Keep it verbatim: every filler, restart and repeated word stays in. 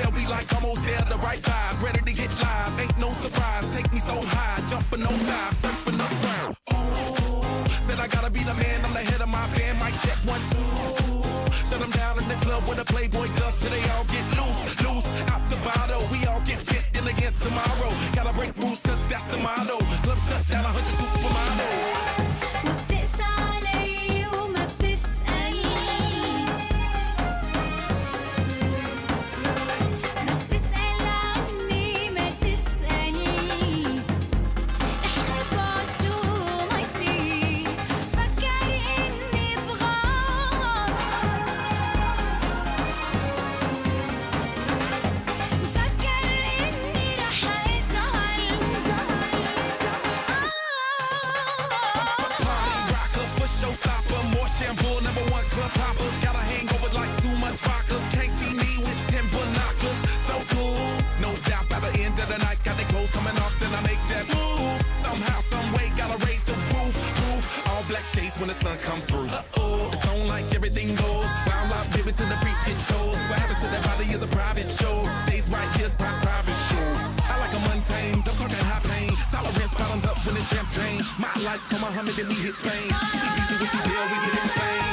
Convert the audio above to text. tell we like almost there, the right vibe. Ready to get live, ain't no surprise. Take me so high, jumping on live, surfing the ground. Oh, said I gotta be the man, I'm the head of my band. Mic check, one, two. Shut them down in the club with a Playboy does. Till they all get loose, loose, out the bottle. We all get fit in again tomorrow. Gotta break rules, cause that's the motto. Club shut down, a hundred supermodels. When the sun come through, uh-oh, it's on like everything goes. Round life, give it to the freak control. What happens to that body is a private show. Stays right here, private show. I like a mundane, don't call that high pain. Tolerance bottoms up when it's champagne. My life, come on, Muhammad, and we hit Spain. We be with you, deal, we get insane.